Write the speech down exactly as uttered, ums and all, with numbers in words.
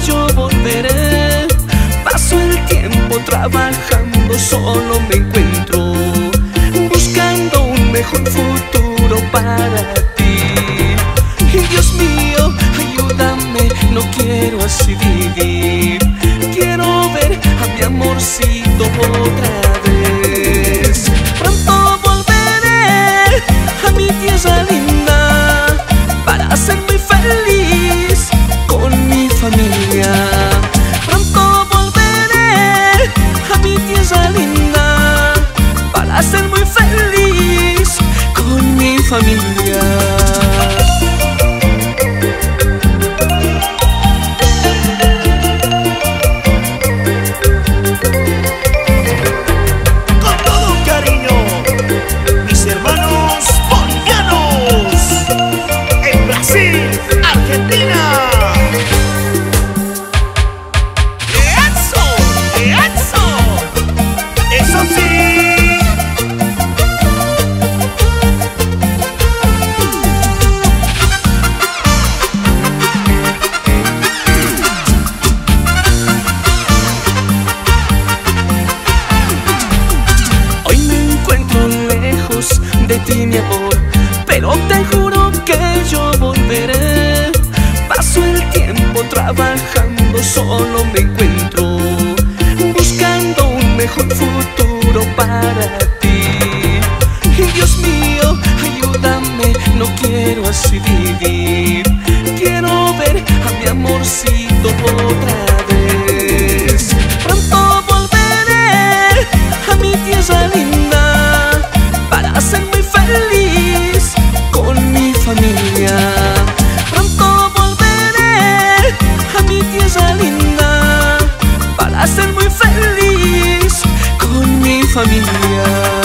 yo volveré. Paso el tiempo trabajando, solo me encuentro, buscando un mejor futuro para ti. Dios mío, ayúdame, no quiero así vivir. Quiero ver a mi amorcito otra vez. Pronto volveré a mi tierra linda para ser muy feliz con mi familia. Pronto volveré a mi tierra linda para ser muy feliz con mi familia. Solo me encuentro, buscando un mejor futuro para ti. Dios mío, ayúdame, no quiero así vivir. Quiero ver a mi amorcito otra vez. Pronto volveré a mi tierra linda para ser muy feliz con mi familia. Linda para ser muy feliz con mi familia.